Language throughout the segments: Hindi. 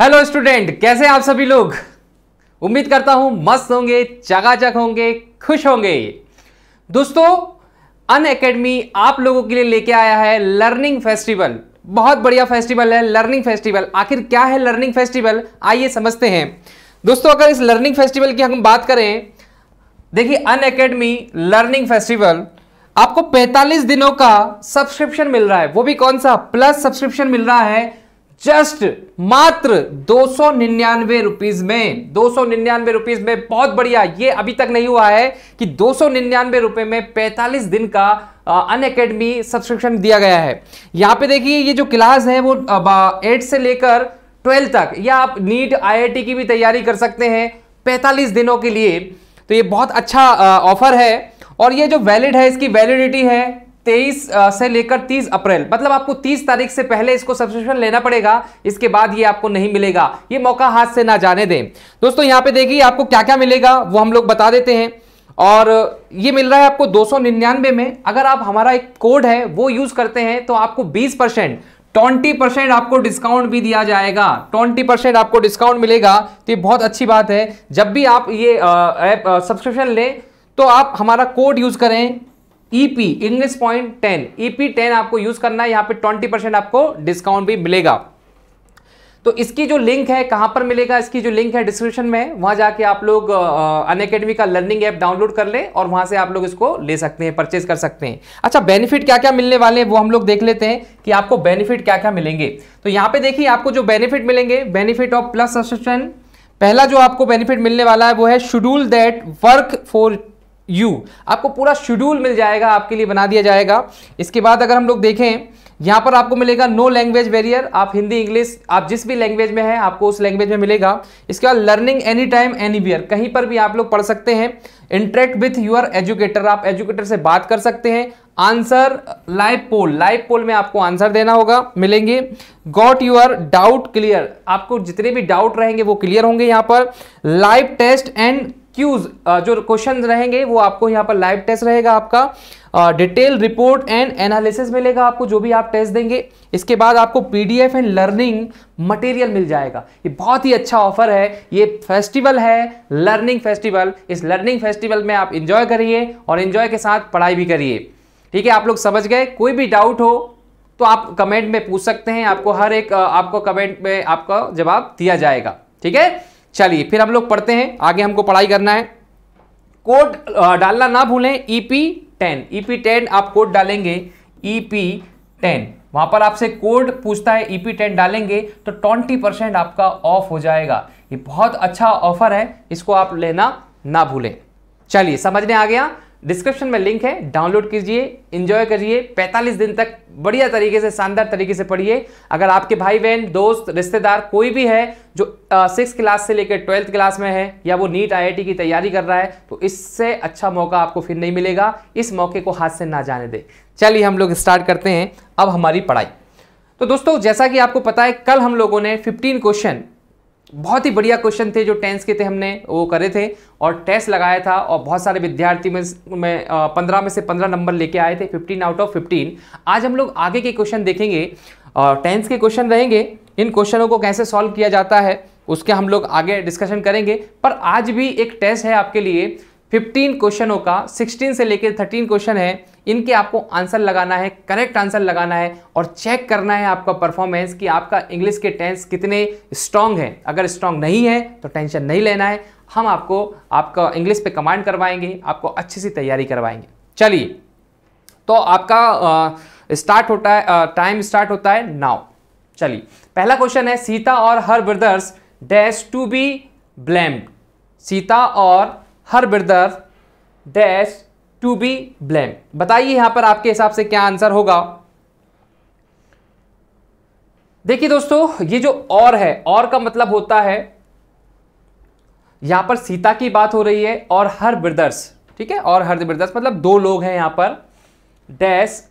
हेलो स्टूडेंट, कैसे हैं आप सभी लोग। उम्मीद करता हूं मस्त होंगे, चकाचक होंगे, खुश होंगे। दोस्तों, अनअकैडमी आप लोगों के लिए लेके आया है लर्निंग फेस्टिवल। बहुत बढ़िया फेस्टिवल है लर्निंग फेस्टिवल। आखिर क्या है लर्निंग फेस्टिवल, आइए समझते हैं। दोस्तों, अगर इस लर्निंग फेस्टिवल की हम बात करें, देखिए अनअकैडमी लर्निंग फेस्टिवल आपको 45 दिनों का सब्सक्रिप्शन मिल रहा है। वो भी कौन सा, प्लस सब्सक्रिप्शन मिल रहा है जस्ट मात्र 299 रुपीज में। 299 रुपीज में, बहुत बढ़िया। ये अभी तक नहीं हुआ है कि 299 रुपए में 45 दिन का अनअकैडमी सब्सक्रिप्शन दिया गया है। यहाँ पे देखिए, ये जो क्लास है वो 8 से लेकर 12 तक, या आप नीट IIT की भी तैयारी कर सकते हैं 45 दिनों के लिए। तो ये बहुत अच्छा ऑफर है, और ये जो वैलिड है, इसकी वैलिडिटी है 23 से लेकर 30 अप्रैल। मतलब आपको 30 तारीख से पहले इसको सब्सक्रिप्शन लेना पड़ेगा, इसके बाद ये आपको नहीं मिलेगा। ये मौका हाथ से ना जाने दें। दोस्तों, यहाँ पे देखिए आपको क्या क्या मिलेगा वो हम लोग बता देते हैं। और ये मिल रहा है आपको 299 में। अगर आप हमारा एक कोड है वो यूज़ करते हैं तो आपको 20% आपको डिस्काउंट भी दिया जाएगा। 20% आपको डिस्काउंट मिलेगा। तो ये बहुत अच्छी बात है। जब भी आप ये ऐप सब्सक्रिप्शन लें तो आप हमारा कोड यूज़ करें, EP इंग्लिश पॉइंट 10, EP10 आपको यूज करना है। यहाँ पे 20% आपको डिस्काउंट भी मिलेगा। तो इसकी जो लिंक है, कहाँ पर मिलेगा, इसकी जो लिंक है डिस्क्रिप्शन में, वहाँ जाके आप लोग अनअकैडमी का लर्निंग ऐप डाउनलोड कर लें और वहाँ से आप लोग इसको ले सकते हैं, परचेज कर सकते हैं। अच्छा, बेनिफिट क्या क्या मिलने वाले हैं वो हम लोग देख लेते हैं कि आपको बेनिफिट क्या क्या मिलेंगे। तो यहाँ पे देखिए आपको जो बेनिफिट मिलेंगे, बेनिफिट ऑफ प्लस सब्सक्रिप्शन। पहला जो आपको बेनिफिट मिलने वाला है वो है schedule that work for you. आपको पूरा शेड्यूल मिल जाएगा, आपके लिए बना दिया जाएगा। इसके बाद अगर हम लोग देखें, यहाँ पर आपको मिलेगा नो लैंग्वेज बैरियर। आप हिंदी, इंग्लिश, आप जिस भी लैंग्वेज में हैं आपको उस लैंग्वेज में मिलेगा। इसके बाद लर्निंग एनी टाइम एनीवेयर, कहीं पर भी आप लोग पढ़ सकते हैं। इंटरेक्ट विथ योर एजुकेटर, आप एजुकेटर से बात कर सकते हैं। Answer live poll, live poll में आपको आंसर देना होगा, मिलेंगे। गॉट योर डाउट क्लियर, आपको जितने भी डाउट रहेंगे वो क्लियर होंगे। यहाँ पर लाइव टेस्ट एंड क्यूज, जो क्वेश्चन रहेंगे वो आपको यहाँ पर लाइव टेस्ट रहेगा आपका। डिटेल रिपोर्ट एंड एनालिसिस मिलेगा आपको, जो भी आप टेस्ट देंगे। इसके बाद आपको PDF एंड लर्निंग मटेरियल मिल जाएगा। ये बहुत ही अच्छा ऑफर है। ये फेस्टिवल है लर्निंग फेस्टिवल। इस लर्निंग फेस्टिवल में आप इंजॉय करिए और इंजॉय के साथ पढ़ाई भी करिए। ठीक है, आप लोग समझ गए। कोई भी डाउट हो तो आप कमेंट में पूछ सकते हैं, आपको हर एक आपको कमेंट में आपका जवाब दिया जाएगा। ठीक है, चलिए फिर हम लोग पढ़ते हैं आगे, हमको पढ़ाई करना है। कोड डालना ना भूलें, EP10। EP10 आप कोड डालेंगे, EP10। वहां पर आपसे कोड पूछता है, EP10 डालेंगे तो 20% आपका ऑफ हो जाएगा। ये बहुत अच्छा ऑफर है, इसको आप लेना ना भूलें। चलिए, समझने आ गया। डिस्क्रिप्शन में लिंक है, डाउनलोड कीजिए, एंजॉय करिए। 45 दिन तक बढ़िया तरीके से, शानदार तरीके से पढ़िए। अगर आपके भाई बहन, दोस्त, रिश्तेदार कोई भी है जो 6 क्लास से लेकर 12th क्लास में है, या वो नीट IIT की तैयारी कर रहा है, तो इससे अच्छा मौका आपको फिर नहीं मिलेगा। इस मौके को हाथ से ना जाने दें। चलिए हम लोग स्टार्ट करते हैं अब हमारी पढ़ाई। तो दोस्तों, जैसा कि आपको पता है, कल हम लोगों ने 15 क्वेश्चन, बहुत ही बढ़िया क्वेश्चन थे जो टेंस के थे, हमने वो करे थे और टेस्ट लगाया था। और बहुत सारे विद्यार्थी में 15 में से 15 नंबर लेके आए थे, 15 आउट ऑफ 15। आज हम लोग आगे के क्वेश्चन देखेंगे और टेंस के क्वेश्चन रहेंगे। इन क्वेश्चनों को कैसे सॉल्व किया जाता है उसके हम लोग आगे डिस्कशन करेंगे। पर आज भी एक टेस्ट है आपके लिए 15 क्वेश्चनों का। 16 से लेकर 13 क्वेश्चन है, इनके आपको आंसर लगाना है, करेक्ट आंसर लगाना है और चेक करना है आपका परफॉर्मेंस कि आपका इंग्लिश के टेंस कितने स्ट्रांग है। अगर स्ट्रांग नहीं है तो टेंशन नहीं लेना है, हम आपको आपका इंग्लिश पे कमांड करवाएंगे, आपको अच्छी सी तैयारी करवाएंगे। चलिए, तो आपका स्टार्ट होता है, टाइम स्टार्ट होता है नाउ। चलिए, पहला क्वेश्चन है सीता और her brothers dash to be blamed. Sita और her brothers dash to be blame. बताइए यहां पर आपके हिसाब से क्या आंसर होगा। देखिए दोस्तों, ये जो और है, और का मतलब होता है, यहां पर सीता की बात हो रही है और हर ब्रदर्स, ठीक है, और हर ब्रदर्स मतलब दो लोग हैं यहां पर, डैश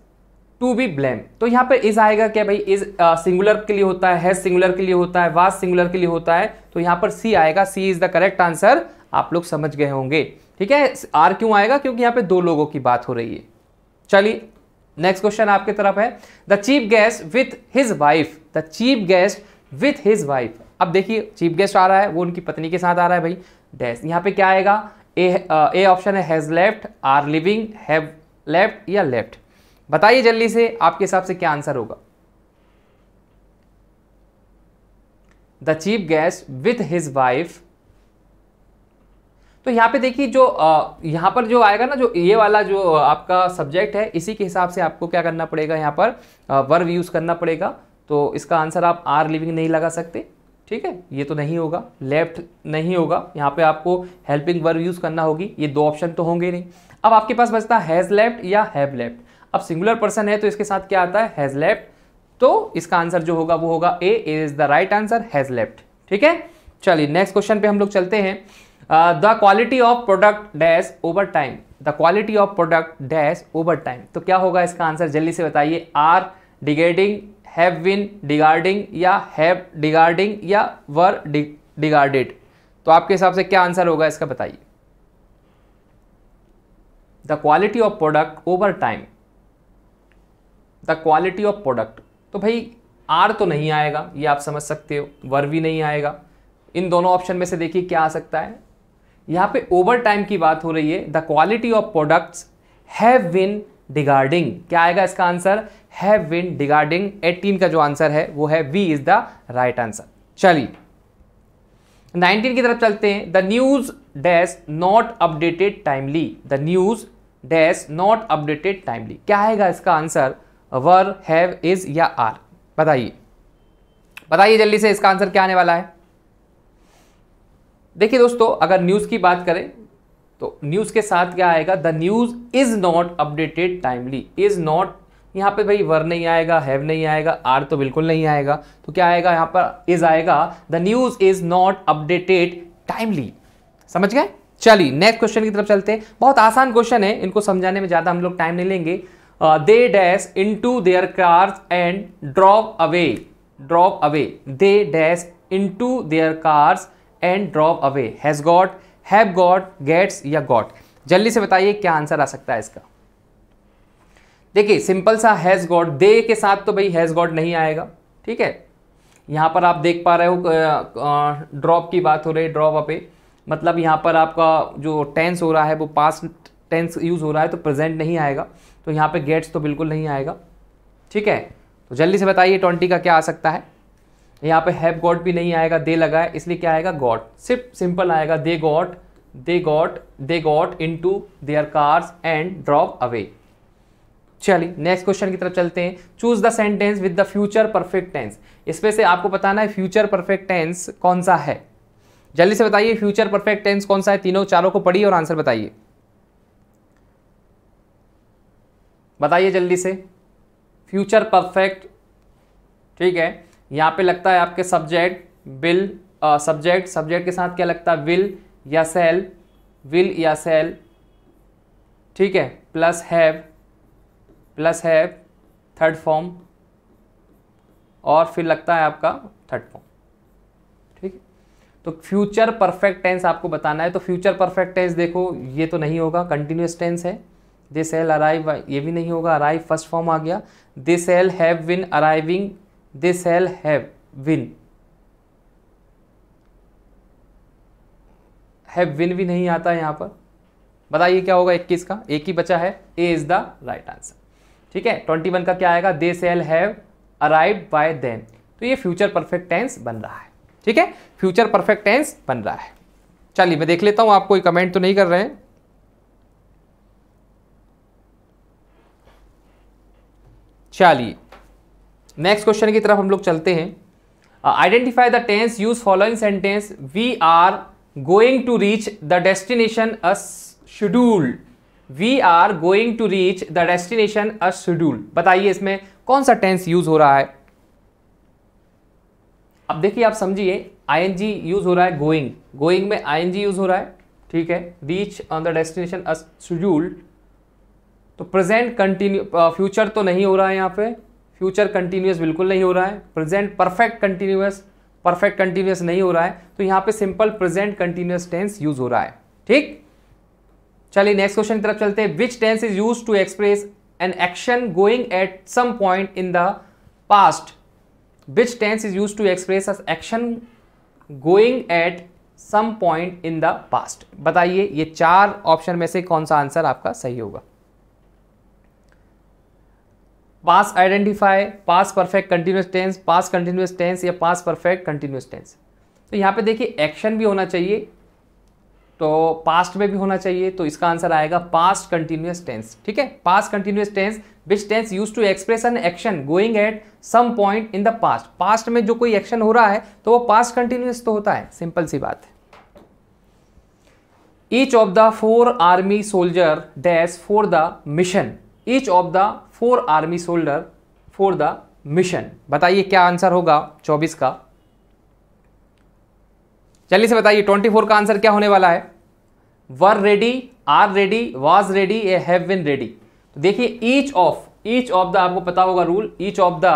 टू बी ब्लेम। तो यहां पर इज आएगा क्या भाई, इज सिंगुलर के लिए होता है, हैज सिंगुलर के लिए होता है, वाज सिंगुलर के लिए होता है। तो यहां पर सी आएगा, C is the correct answer. आप लोग समझ गए होंगे। ठीक है, आर क्यों आएगा, क्योंकि यहाँ पे दो लोगों की बात हो रही है। चलिए, नेक्स्ट क्वेश्चन आपके तरफ है the chief guest with his wife. The chief guest with his wife, अब देखिए चीफ गेस्ट आ रहा है, वो उनकी पत्नी के साथ आ रहा है भाई, डैश यहाँ पे क्या आएगा, ए ऑप्शन है has left, are living, have left या लेफ्ट। बताइए जल्दी से आपके हिसाब से क्या आंसर होगा। The chief guest with his wife, तो यहाँ पे देखिए जो यहाँ पर जो आएगा ना, जो ये वाला जो आपका सब्जेक्ट है, इसी के हिसाब से आपको क्या करना पड़ेगा, यहाँ पर वर्ब यूज़ करना पड़ेगा। तो इसका आंसर आप आर लिविंग नहीं लगा सकते, ठीक है, ये तो नहीं होगा, लेफ्ट नहीं होगा, यहाँ पे आपको हेल्पिंग वर्ब यूज़ करना होगी। ये दो ऑप्शन तो होंगे नहीं। अब आपके पास बचता हैज़ लेफ्ट या हैव लेफ्ट। अब सिंगुलर पर्सन है तो इसके साथ क्या आता है, हैज़ लेफ्ट, तो इसका आंसर जो होगा वो होगा A is the right answer, has left. ठीक है, चलिए नेक्स्ट क्वेश्चन पे हम लोग चलते हैं। The quality of product dash over time, the quality of product dash over time, तो क्या होगा इसका आंसर जल्दी से बताइए, are degrading, have been degrading या हैव डिगार्डिंग या वर डिगार्डेड। तो आपके हिसाब से क्या आंसर होगा इसका बताइए। The quality of product over time, the quality of product, तो भाई आर तो नहीं आएगा, ये आप समझ सकते हो, वर भी नहीं आएगा। इन दोनों ऑप्शन में से देखिए क्या आ सकता है। यहाँ पे ओवर टाइम की बात हो रही है। The quality of products have been degrading, क्या आएगा इसका आंसर, हैव बीन डिगार्डिंग। 18 का जो आंसर है वो है B is the right answer. चलिए 19 की तरफ चलते हैं। The news dash not updated timely, the news dash not updated timely, क्या आएगा इसका आंसर, वर, हैव, इज या आर। बताइए बताइए जल्दी से इसका आंसर क्या आने वाला है। देखिए दोस्तों, अगर न्यूज़ की बात करें तो न्यूज़ के साथ क्या आएगा, the news is not updated timely, is not, यहाँ पे भाई वर नहीं आएगा, हैव नहीं आएगा, आर तो बिल्कुल नहीं आएगा, तो क्या आएगा यहाँ पर, इज़ आएगा। The news is not updated timely, समझ गए। चलिए नेक्स्ट क्वेश्चन की तरफ चलते हैं। बहुत आसान क्वेश्चन है, इनको समझाने में ज़्यादा हम लोग टाइम नहीं लेंगे। They dash into their cars and drop away, drop away, they dash into their cars and drop away, has got, have got, gets या गॉट। जल्दी से बताइए क्या आंसर आ सकता है इसका। देखिए सिंपल सा, हैज गॉट, दे के साथ तो भाई हैज गॉट नहीं आएगा, ठीक है। यहाँ पर आप देख पा रहे हो ड्रॉप की बात हो रही है, ड्रॉप अवे, मतलब यहाँ पर आपका जो टेंस हो रहा है वो पास्ट टेंस यूज हो रहा है, तो प्रेजेंट नहीं आएगा। तो यहाँ पे गेट्स तो बिल्कुल नहीं आएगा, ठीक है। तो जल्दी से बताइए 20 का क्या आ सकता है। यहाँ पे हैव गॉट भी नहीं आएगा, दे लगा है, इसलिए क्या आएगा, गॉट, सिर्फ सिंपल आएगा। They got, they got, they got into their cars and drop away. चलिए नेक्स्ट क्वेश्चन की तरफ चलते हैं। Choose the sentence with the future perfect tense, इसमें से आपको बताना है फ्यूचर परफेक्ट टेंस कौन सा है। जल्दी से बताइए फ्यूचर परफेक्ट टेंस कौन सा है। तीनों चारों को पढ़िए और आंसर बताइए, बताइए जल्दी से। फ्यूचर परफेक्ट, ठीक है, यहाँ पे लगता है आपके सब्जेक्ट विल, सब्जेक्ट, सब्जेक्ट के साथ क्या लगता है, विल या सेल, विल या सेल, ठीक है, plus have, plus have third form, और फिर लगता है आपका थर्ड फॉर्म, ठीक है। तो फ्यूचर परफेक्ट टेंस आपको बताना है। तो फ्यूचर परफेक्ट टेंस देखो, ये तो नहीं होगा, कंटिन्यूस टेंस है। दे सेल अराइव, ये भी नहीं होगा, अराइव फर्स्ट फॉर्म आ गया। They shall have been arriving, they shall have been, have been भी नहीं आता यहाँ पर। बताइए क्या होगा, 21 का एक ही बचा है, A is the right answer, ठीक है। 21 का क्या आएगा, they shall have arrived by then, तो ये फ्यूचर परफेक्ट टेंस बन रहा है, ठीक है, फ्यूचर परफेक्ट टेंस बन रहा है। चलिए मैं देख लेता हूँ आप कोई कमेंट तो नहीं कर रहे हैं। चलिए नेक्स्ट क्वेश्चन की तरफ हम लोग चलते हैं। Identify the tense use following sentence, we are going to reach the destination as scheduled, we are going to reach the destination as scheduled. बताइए इसमें कौन सा टेंस यूज हो रहा है। अब देखिए आप समझिए, आईएनजी यूज हो रहा है, गोइंग, गोइंग में आईएनजी यूज हो रहा है, ठीक है, reach on the destination as scheduled, तो प्रेजेंट कंटिन्यू, फ्यूचर तो नहीं हो रहा है यहाँ पे, फ्यूचर कंटिन्यूस बिल्कुल नहीं हो रहा है, present perfect continuous, perfect continuous नहीं हो रहा है, तो यहाँ पे simple present continuous tense use हो रहा है, ठीक। चलिए नेक्स्ट क्वेश्चन की तरफ चलते हैं। Which tense is use to express an action going at some point in the past, which tense is use to express an action going at some point in the past. बताइए ये चार ऑप्शन में से कौन सा आंसर आपका सही होगा। Past identify, past perfect continuous tense, past continuous tense या पास्ट परफेक्ट कंटिन्यूस टेंस। तो यहाँ पे देखिए एक्शन भी होना चाहिए तो पास्ट में भी होना चाहिए, तो इसका आंसर आएगा पास्ट कंटिन्यूस टेंस। ठीक है, past continuous tense which tense use to express an action going at some point in the past. Past में जो कोई एक्शन हो रहा है तो वो पास्ट कंटिन्यूस तो होता है, सिंपल सी बात है। Each of the four army soldier dash for the mission, each of the four army soldier for the mission. बताइए क्या आंसर होगा 24 का। जल्दी से बताइए 24 का आंसर क्या होने वाला है। Were ready, are ready, was ready, A have been ready. तो देखिए ईच ऑफ द आपको पता होगा rule, each of the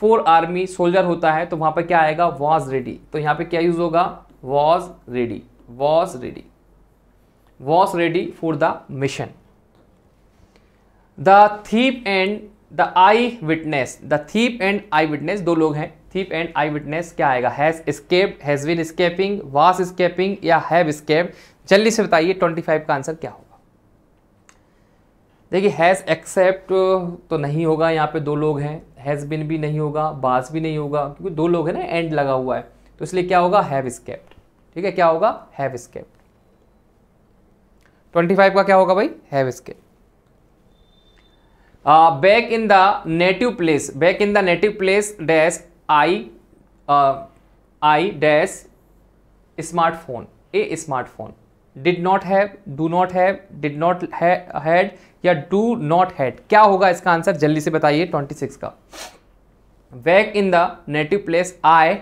four army soldier होता है तो वहां पर क्या आएगा वाज रेडी। तो यहाँ पे क्या यूज होगा was ready, was ready, was ready for the mission. The thief and the eyewitness, the thief and eyewitness, दो लोग हैं, थीप एंड आई विटनेस क्या आएगा, has escaped, has been escaping, was escaping या हैव एस्केप्ड। जल्दी से बताइए 25 का आंसर क्या होगा। देखिए हैज एक्सेप्ट तो नहीं होगा, यहाँ पे दो लोग हैं, हैज बीन भी नहीं होगा, वाज भी नहीं होगा क्योंकि दो लोग हैं ना, एंड लगा हुआ है तो इसलिए क्या होगा हैव एस्केप्ड। ठीक है, क्या होगा हैव एस्केप्ड। 25 का क्या होगा भाई have escaped. Back in the native place, back in the native place dash I dash smartphone, a smartphone, did not have, do not have, did not had या डू नॉट हैड। क्या होगा इसका आंसर जल्दी से बताइए 26 का। Back in the native place I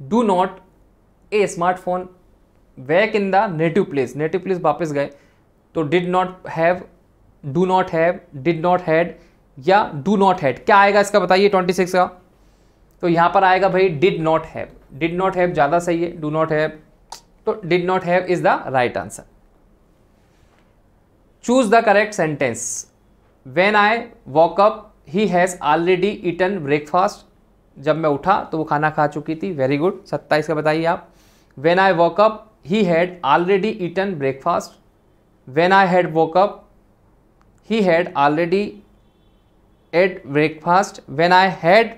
do not a smartphone, back in the native place, native place वापस गए तो did not have, do not have, did not had या डू नॉट हैड। क्या आएगा इसका बताइए 26 का। तो यहाँ पर आएगा भाई did not have, did not have ज़्यादा सही है, डू नॉट हैव, तो did not have is the right answer. Choose the correct sentence. When I walk up he has already eaten breakfast, जब मैं उठा तो वो खाना खा चुकी थी। वेरी गुड, 27 का बताइए आप। When I walk up he had already eaten breakfast, when I had walk up he had already ate breakfast, when I had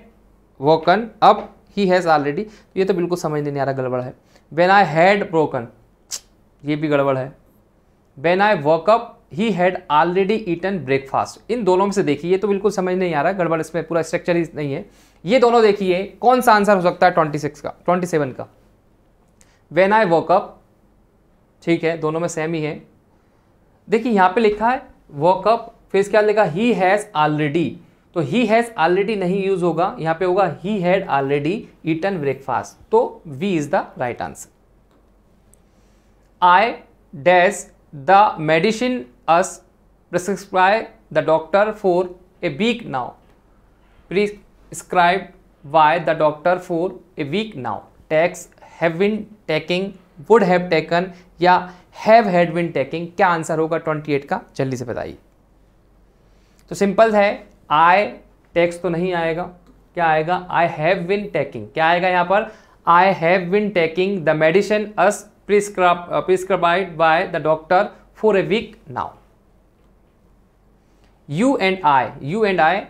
woken up he has already, ये तो बिल्कुल समझ नहीं आ रहा, गड़बड़ है। when I had broken, ये भी गड़बड़ है। when I woke up he had already eaten breakfast, इन दोनों में से देखिए ये तो बिल्कुल समझ नहीं आ रहा, गड़बड़, इसमें पूरा स्ट्रक्चर ही नहीं है। ये दोनों देखिए कौन सा आंसर हो सकता है 26 का, 27 का। when I woke up, ठीक है दोनों में सेम ही है। देखिए यहाँ पे लिखा है वॉक अप, फिर इसके बाद लिखा ही हैज़ ऑलरेडी, तो ही हैज़ ऑलरेडी नहीं यूज होगा, यहाँ पे होगा he had already eaten breakfast, तो B is the right answer. I dash the medicine as prescribe the doctor for a week now, prescribe by the doctor for a week now, takes, have been taking, would have taken या हैव हैड बीन टेकिंग। क्या आंसर होगा 28 का जल्दी से बताइए। तो सिंपल है, आई टैक्स तो नहीं आएगा, क्या आएगा आई हैव बीन टेकिंग। क्या आएगा यहाँ पर I have been taking the medicine as prescribed by the doctor for a week now. You and I, you and I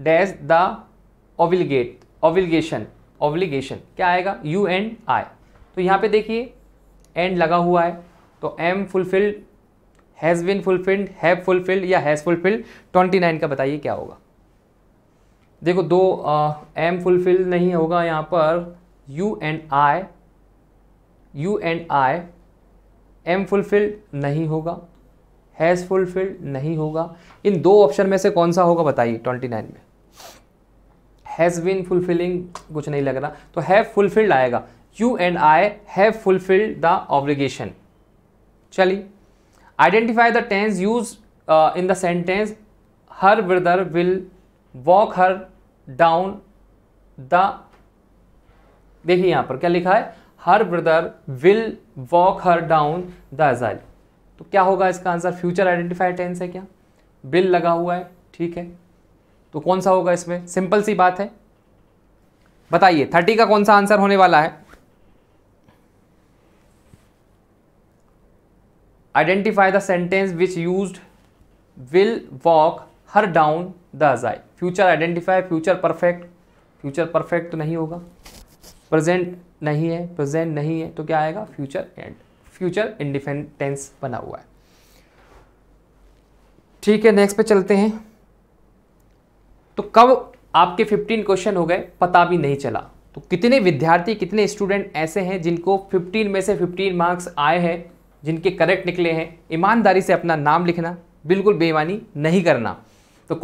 dash the obligate, obligation, obligation, क्या आएगा यू एंड आई। तो यहाँ पे देखिए एंड लगा हुआ है तो am fulfilled, has been fulfilled, have fulfilled या हैज़ फुलफिल्ड। 29 का बताइए क्या होगा। देखो दो एम फुलफिल्ड नहीं होगा यहाँ पर, you and I, you and I, am fulfilled नहीं होगा, हैज़ फुलफिल्ड नहीं होगा। इन दो ऑप्शन में से कौन सा होगा बताइए 29 में। हैज़ बीन फुलफिलिंग कुछ नहीं लग रहा तो हैव फुलफिल्ड आएगा, You and I have fulfilled the obligation। चलिए identify the tense used in the sentence her brother will walk her down the, देखिए यहाँ पर क्या लिखा है her brother will walk her down the aisle। तो क्या होगा इसका आंसर, future identify tense है क्या, will लगा हुआ है, ठीक है तो कौन सा होगा इसमें, सिंपल सी बात है। बताइए 30 का कौन सा आंसर होने वाला है। Identify the sentence which used will walk her down the agile. Future identify, future perfect तो नहीं होगा, प्रेजेंट नहीं है, तो क्या आएगा future and, future indefinite tense बना हुआ है. ठीक है, नेक्स्ट पे चलते हैं. तो कब आपके 15 क्वेश्चन हो गए पता भी नहीं चला. तो कितने विद्यार्थी, कितने स्टूडेंट ऐसे हैं जिनको 15 में से 15 मार्क्स आए हैं, जिनके करेक्ट निकले हैं. ईमानदारी से अपना नाम लिखना, बिल्कुल बेईमानी नहीं करना. तो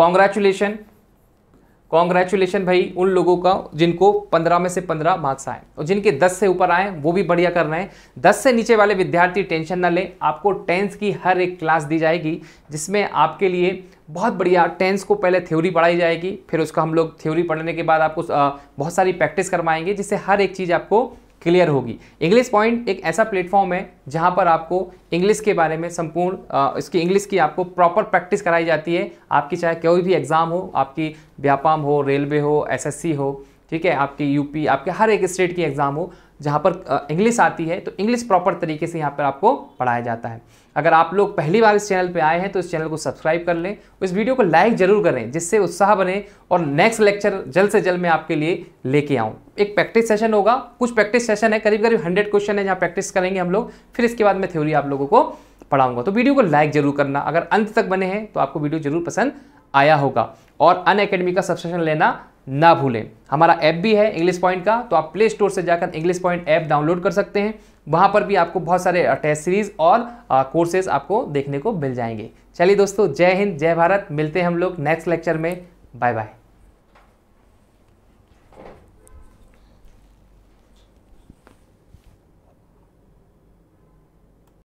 कॉन्ग्रेचुलेशन, भाई उन लोगों का जिनको 15 में से 15 मार्क्स आए, और जिनके 10 से ऊपर आए वो भी बढ़िया करना है. 10 से नीचे वाले विद्यार्थी टेंशन ना लें, आपको टेंस की हर एक क्लास दी जाएगी जिसमें आपके लिए बहुत बढ़िया टेंस को पहले थ्योरी पढ़ाई जाएगी, फिर उसका हम लोग थ्योरी पढ़ने के बाद आपको बहुत सारी प्रैक्टिस करवाएंगे जिससे हर एक चीज़ आपको क्लियर होगी. इंग्लिश पॉइंट एक ऐसा प्लेटफॉर्म है जहां पर आपको इंग्लिश के बारे में संपूर्ण इसकी इंग्लिश की आपको प्रॉपर प्रैक्टिस कराई जाती है. आपकी चाहे कोई भी एग्ज़ाम हो, आपकी व्यापाम हो, रेलवे हो, एसएससी हो, ठीक है, आपकी यूपी, आपके हर एक स्टेट की एग्ज़ाम हो जहां पर इंग्लिश आती है, तो इंग्लिश प्रॉपर तरीके से यहाँ पर आपको पढ़ाया जाता है. अगर आप लोग पहली बार इस चैनल पर आए हैं तो इस चैनल को सब्सक्राइब कर लें, इस वीडियो को लाइक ज़रूर करें जिससे उत्साह बने और नेक्स्ट लेक्चर जल्द से जल्द मैं आपके लिए लेके आऊँ. एक प्रैक्टिस सेशन होगा, कुछ प्रैक्टिस सेशन है, करीब 100 क्वेश्चन है जहाँ प्रैक्टिस करेंगे हम लोग, फिर इसके बाद मैं थ्योरी आप लोगों को पढ़ाऊँगा. तो वीडियो को लाइक ज़रूर करना, अगर अंत तक बने हैं तो आपको वीडियो ज़रूर पसंद आया होगा. और अनअकैडमी का सब्सक्रिप्शन लेना ना भूलें. हमारा ऐप भी है इंग्लिश पॉइंट का, तो आप प्ले स्टोर से जाकर इंग्लिश पॉइंट ऐप डाउनलोड कर सकते हैं. वहाँ पर भी आपको बहुत सारे टेस्ट सीरीज और कोर्सेज आपको देखने को मिल जाएंगे. चलिए दोस्तों, जय हिंद, जय भारत. मिलते हैं हम लोग नेक्स्ट लेक्चर में. Bye bye.